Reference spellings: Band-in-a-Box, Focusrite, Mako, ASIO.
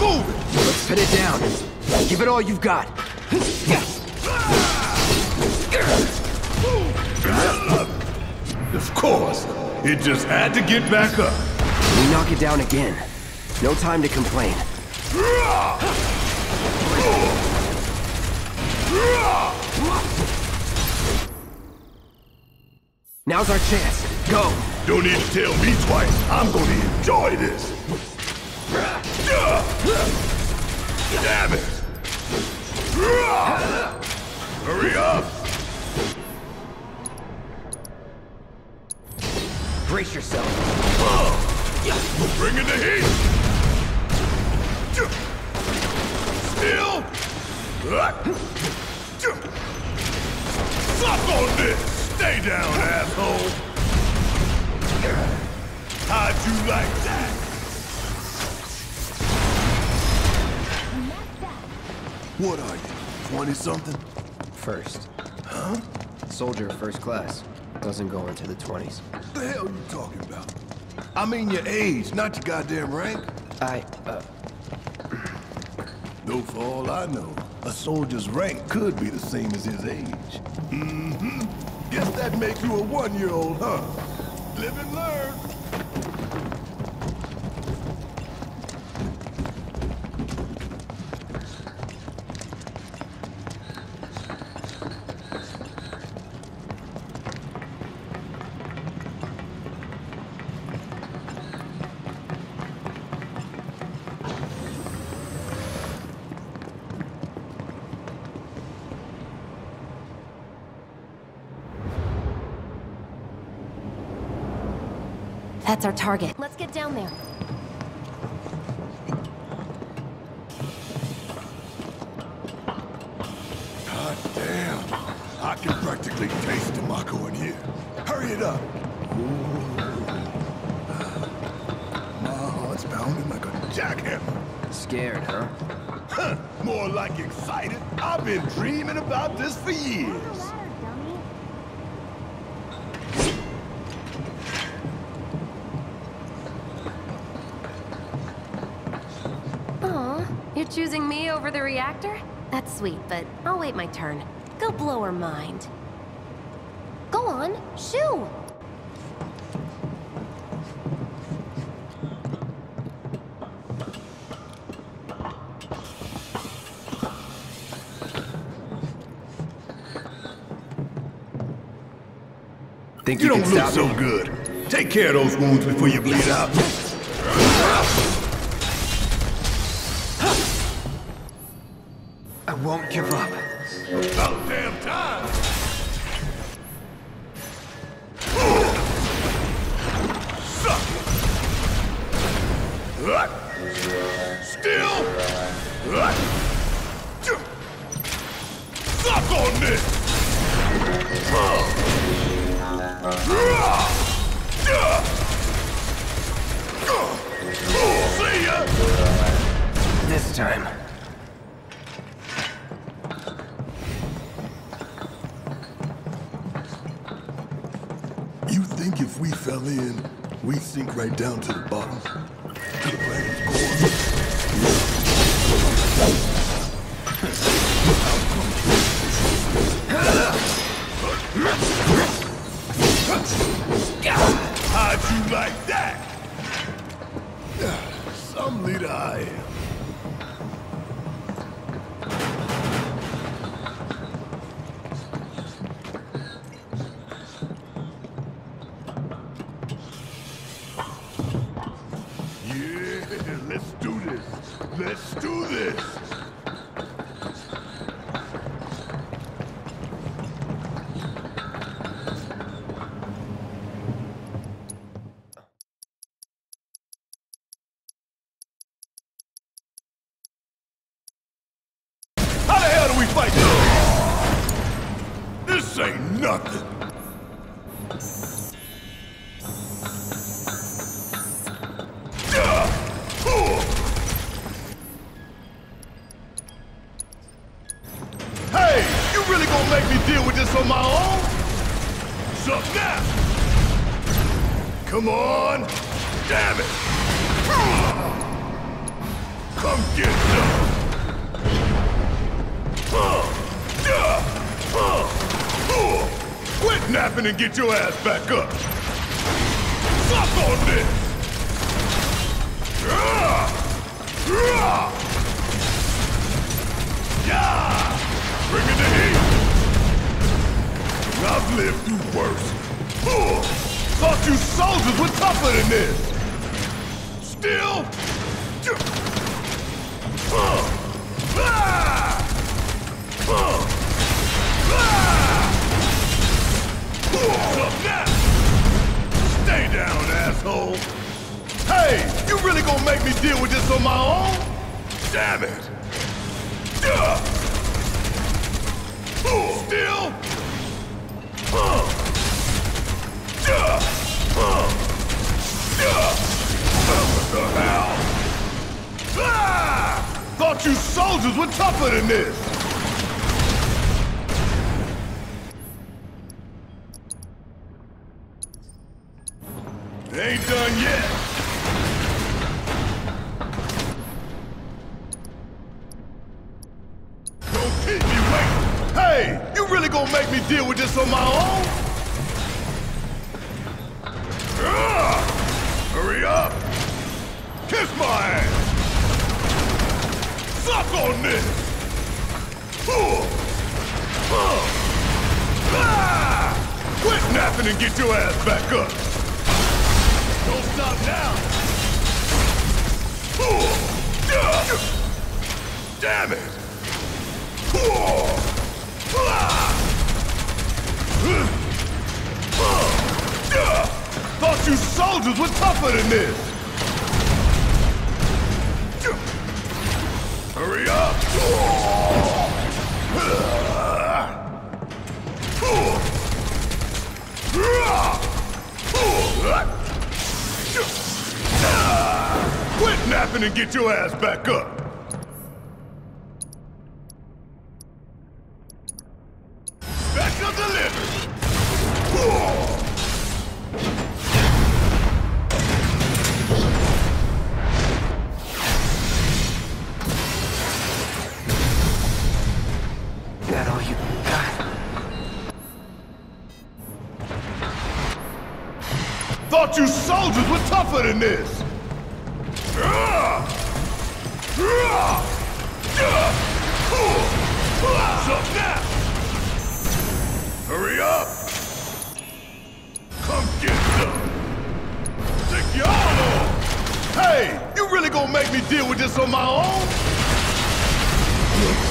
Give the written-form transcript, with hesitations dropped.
Let's move it! Let's put it down. Give it all you've got. Of course. It just had to get back up. We knock it down again. No time to complain. Now's our chance. Go! Don't need to tell me twice. I'm going to enjoy this. Damn it! Hurry up! Brace yourself. Bring in the heat! Still! Suck on this! Stay down, asshole! How'd you like that? What are you, 20-something? First. Huh? Soldier first class. Doesn't go into the 20s. What the hell are you talking about? I mean your age, not your goddamn rank. Though for all I know, a soldier's rank could be the same as his age. Mm-hmm. Guess that makes you a 1-year-old, huh? Live and learn. That's our target. Let's get down there. God damn. I can practically taste the Mako in here. Hurry it up. My heart's pounding like a jackhammer. Scared, huh? Huh. More like excited. I've been dreaming about this for years. Choosing me over the reactor? That's sweet, but I'll wait my turn. Go blow her mind. Go on, shoo! Think you don't look so good. Take care of those wounds before you bleed out. Won't give up. About damn time! Suck it! Still! Suck on this! See ya! This time. If we fell in, we sink right down to the bottom, to the planet's core. How'd you like that? Some leader I am. Come on! Damn it! Come get them! Quit napping and get your ass back up! Suck on this! Bring it to heat! I've lived through worse. Thought you soldiers were tougher than this! Still? Stay down, asshole! Hey, you really gonna make me deal with this on my own? Damn it! Still? What the hell? Thought you soldiers were tougher than this! Ain't done yet! Don't keep me waiting! Hey! You really gonna make me deal with this on my own? Hurry up! Kiss my ass! Suck on this! Quit napping and get your ass back up! Don't stop now! Damn it! Thought you soldiers were tougher than this! Hurry up! Quit napping and get your ass back up! Back up delivered! Is that all you got? Thought you soldiers were tougher than this! Hurry up! Come get them! Take your arm off! Hey! You really gonna make me deal with this on my own?